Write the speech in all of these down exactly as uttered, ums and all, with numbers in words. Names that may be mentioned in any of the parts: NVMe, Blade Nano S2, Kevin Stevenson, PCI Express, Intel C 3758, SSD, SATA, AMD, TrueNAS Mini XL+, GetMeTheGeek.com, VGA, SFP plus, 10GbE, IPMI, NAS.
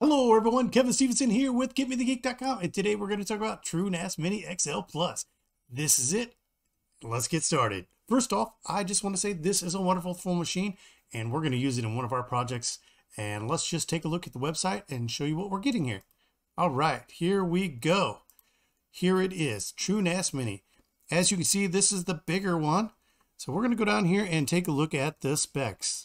Hello everyone, Kevin Stevenson here with Get Me The Geek dot com, and today we're going to talk about TrueNAS Mini X L plus. This is it. Let's get started. First off, I just want to say this is a wonderful full machine, and we're going to use it in one of our projects. And let's just take a look at the website and show you what we're getting here. All right, here we go. Here it is, TrueNAS Mini. As you can see, this is the bigger one. So we're going to go down here and take a look at the specs.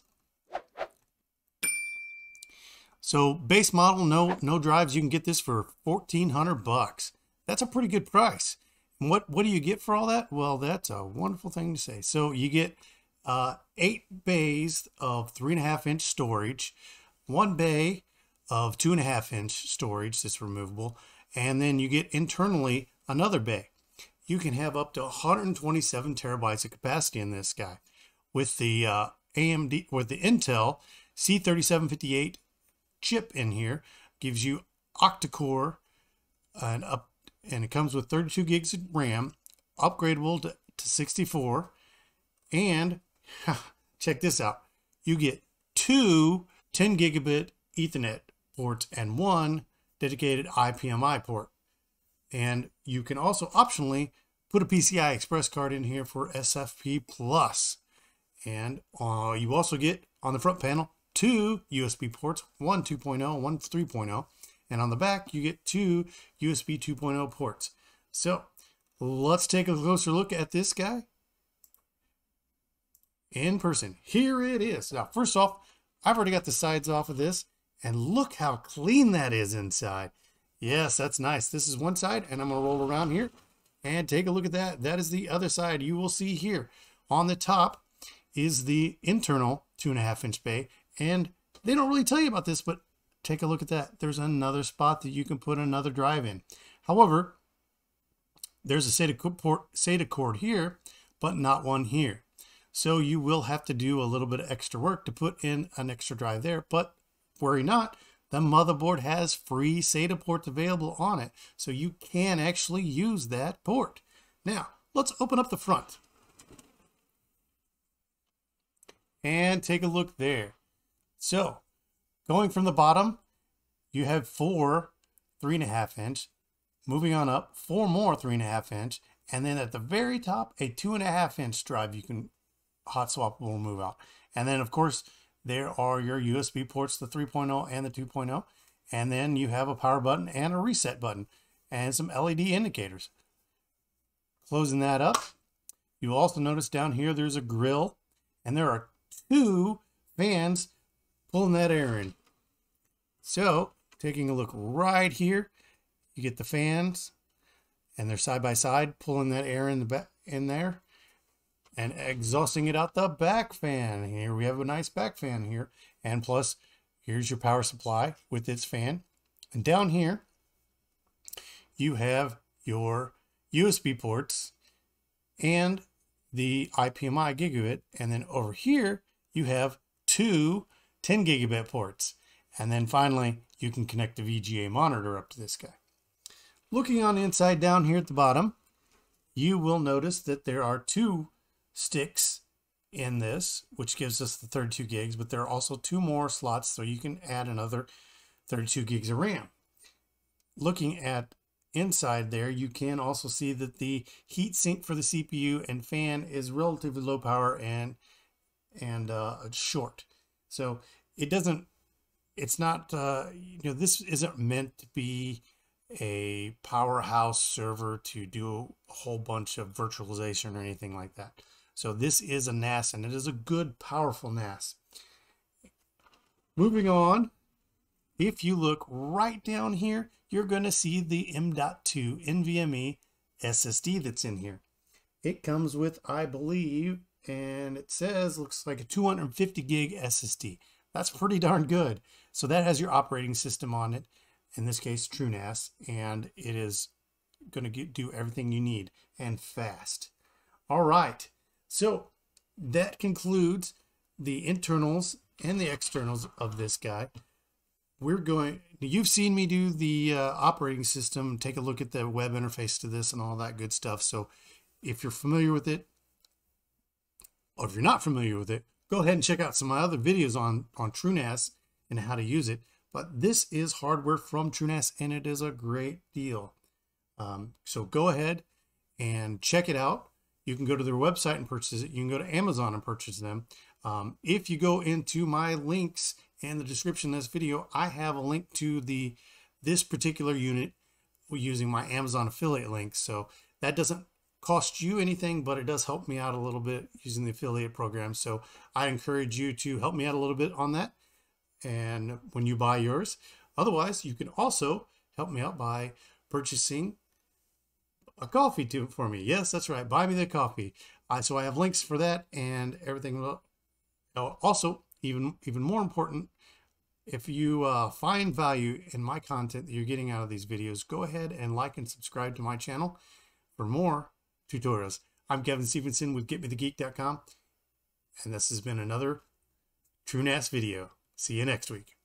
So base model, no no drives, you can get this for fourteen hundred bucks. That's a pretty good price. And what what do you get for all that? Well, that's a wonderful thing to say. So you get uh, eight bays of three and a half inch storage, one bay of two and a half inch storage that's removable, and then you get internally another bay. You can have up to one hundred twenty-seven terabytes of capacity in this guy. With the uh, A M D, with the Intel C thirty-seven fifty-eight. Chip in here, gives you octa-core, and up and it comes with thirty-two gigs of RAM, upgradable to, to sixty-four, and check this out, you get two ten gigabit Ethernet ports and one dedicated I P M I port. And you can also optionally put a P C I Express card in here for S F P plus. And uh, you also get on the front panel two U S B ports, one two point oh, one three point oh, and on the back you get two U S B two point oh ports. So let's take a closer look at this guy in person. Here it is. Now first off, I've already got the sides off of this, and look how clean that is inside. Yes, that's nice. This is one side, and I'm going to roll around here and take a look at that. That is the other side. You will see here on the top is the internal two and a half inch bay. And they don't really tell you about this, but take a look at that. There's another spot that you can put another drive in. However, there's a SATA port, SATA cord here, but not one here. So you will have to do a little bit of extra work to put in an extra drive there, but worry not. The motherboard has free SATA ports available on it, so you can actually use that port. Now, let's open up the front and take a look there. So going from the bottom, you have four three and a half inch, moving on up, four more three and a half inch, and then at the very top, a two and a half inch drive you can hot swap will move out. And then of course, there are your U S B ports, the three point oh and the two point oh. And then you have a power button and a reset button and some L E D indicators. Closing that up, you'll also notice down here, there's a grill and there are two fans pulling that air in. So taking a look right here, you get the fans and they're side by side pulling that air in the back in there and exhausting it out the back fan. Here we have a nice back fan here, and plus here's your power supply with its fan. And down here you have your U S B ports and the I P M I gigabit, and then over here you have two ten gigabit ports. And then finally, you can connect the V G A monitor up to this guy. Looking on the inside down here at the bottom, you will notice that there are two sticks in this, which gives us the thirty-two gigs, but there are also two more slots, so you can add another thirty-two gigs of RAM. Looking at inside there, you can also see that the heat sink for the C P U and fan is relatively low power and, and uh, short. So it doesn't, it's not, uh, you know, this isn't meant to be a powerhouse server to do a whole bunch of virtualization or anything like that. So this is a N A S, and it is a good, powerful N A S. Moving on, if you look right down here, you're going to see the M dot two NVMe S S D that's in here. It comes with, I believe, and it says looks like a two hundred fifty gig S S D. That's pretty darn good. So that has your operating system on it, in this case TrueNAS, and it is going to do everything you need and fast. All right, so that concludes the internals and the externals of this guy. We're going, you've seen me do the uh, operating system, take a look at the web interface to this and all that good stuff. So if you're familiar with it, or if you're not familiar with it, go ahead and check out some of my other videos on, on TrueNAS and how to use it. But this is hardware from TrueNAS, and it is a great deal. Um, so go ahead and check it out. You can go to their website and purchase it. You can go to Amazon and purchase them. Um, if you go into my links in the description of this video, I have a link to the this particular unit using my Amazon affiliate link. So that doesn't cost you anything, but it does help me out a little bit using the affiliate program. So I encourage you to help me out a little bit on that, and when you buy yours. Otherwise, you can also help me out by purchasing a coffee too for me. Yes, that's right. Buy me the coffee. I, so I have links for that and everything. Also, even, even more important, if you uh, find value in my content that you're getting out of these videos, go ahead and like and subscribe to my channel for more tutorials. I'm Kevin Stevenson with Get Me The Geek dot com, and this has been another TrueNAS video. See you next week.